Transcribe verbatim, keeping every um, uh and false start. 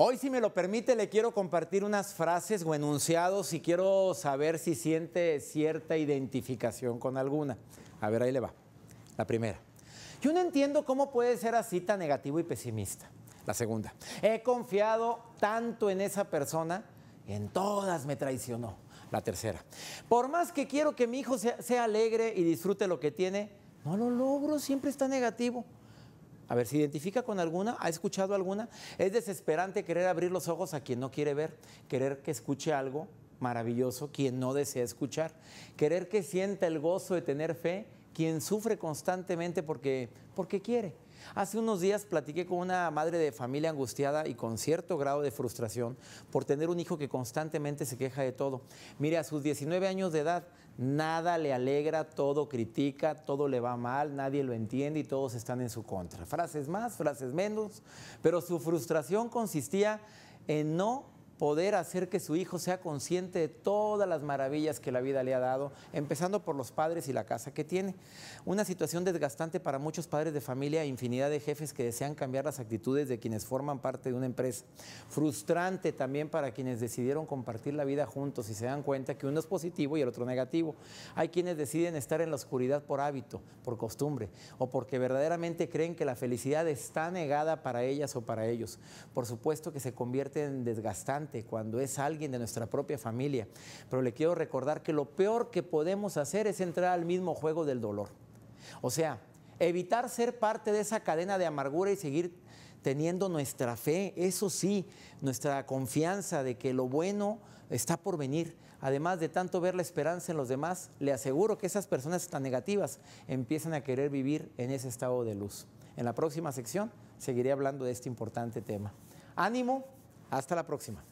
Hoy, si me lo permite, le quiero compartir unas frases o enunciados y quiero saber si siente cierta identificación con alguna. A ver, ahí le va. La primera. Yo no entiendo cómo puede ser así tan negativo y pesimista. La segunda. He confiado tanto en esa persona y en todas me traicionó. La tercera. Por más que quiero que mi hijo sea, sea alegre y disfrute lo que tiene, no lo logro, siempre está negativo. A ver, ¿se identifica con alguna? ¿Ha escuchado alguna? Es desesperante querer abrir los ojos a quien no quiere ver, querer que escuche algo maravilloso quien no desea escuchar, querer que sienta el gozo de tener fe quien sufre constantemente porque, porque quiere. Hace unos días platiqué con una madre de familia angustiada y con cierto grado de frustración por tener un hijo que constantemente se queja de todo. Mire, a sus diecinueve años de edad, nada le alegra, todo critica, todo le va mal, nadie lo entiende y todos están en su contra. Frases más, frases menos, pero su frustración consistía en no poder hacer que su hijo sea consciente de todas las maravillas que la vida le ha dado, empezando por los padres y la casa que tiene. Una situación desgastante para muchos padres de familia e infinidad de jefes que desean cambiar las actitudes de quienes forman parte de una empresa. Frustrante también para quienes decidieron compartir la vida juntos y se dan cuenta que uno es positivo y el otro negativo. Hay quienes deciden estar en la oscuridad por hábito, por costumbre, o porque verdaderamente creen que la felicidad está negada para ellas o para ellos. Por supuesto que se convierte en desgastante cuando es alguien de nuestra propia familia, pero le quiero recordar que lo peor que podemos hacer es entrar al mismo juego del dolor. O sea, evitar ser parte de esa cadena de amargura y seguir teniendo nuestra fe, eso sí, nuestra confianza de que lo bueno está por venir. Además de tanto ver la esperanza en los demás, le aseguro que esas personas tan negativas empiezan a querer vivir en ese estado de luz. En la próxima sección seguiré hablando de este importante tema. Ánimo, hasta la próxima.